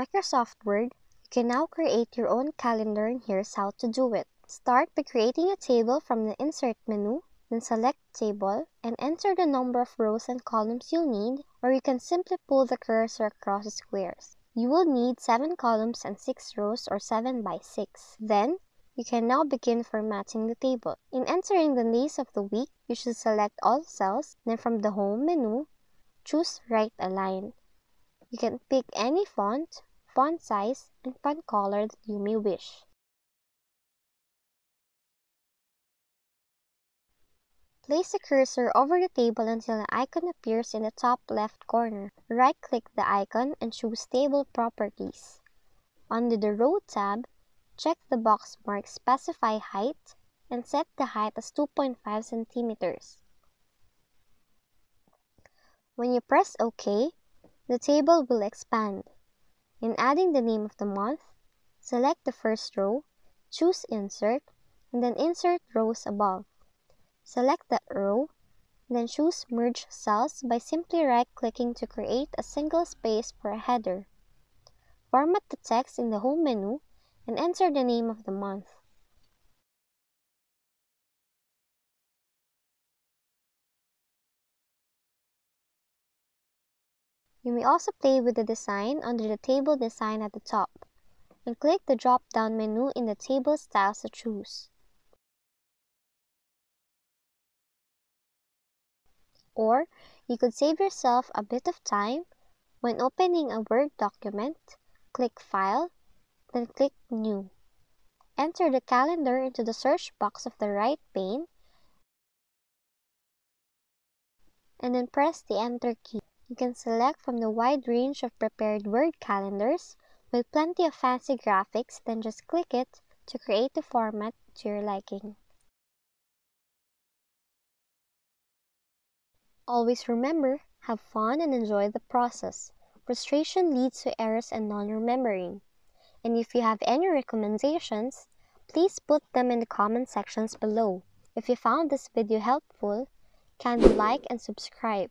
Microsoft Word, you can now create your own calendar, and here's how to do it. Start by creating a table from the Insert menu, then select Table, and enter the number of rows and columns you'll need, or you can simply pull the cursor across the squares. You will need 7 columns and 6 rows, or 7 by 6. Then, you can now begin formatting the table. In entering the days of the week, you should select all cells, then from the Home menu, choose Right Align. You can pick any font, font size, and font color that you may wish. Place the cursor over the table until the icon appears in the top left corner. Right-click the icon and choose Table Properties. Under the Row tab, check the box marked Specify Height and set the height as 2.5 cm. When you press OK, the table will expand. In adding the name of the month, select the first row, choose Insert, and then insert rows above. Select that row, then choose Merge Cells by simply right-clicking to create a single space for a header. Format the text in the Home menu and enter the name of the month. You may also play with the design under the table design at the top, and click the drop-down menu in the table styles to choose. Or, you could save yourself a bit of time. When opening a Word document, click File, then click New. Enter the calendar into the search box of the right pane, and then press the Enter key. You can select from the wide range of prepared Word calendars with plenty of fancy graphics, then just click it to create the format to your liking. Always remember, have fun and enjoy the process. Frustration leads to errors and non-remembering. And if you have any recommendations, please put them in the comment sections below. If you found this video helpful, kindly like and subscribe.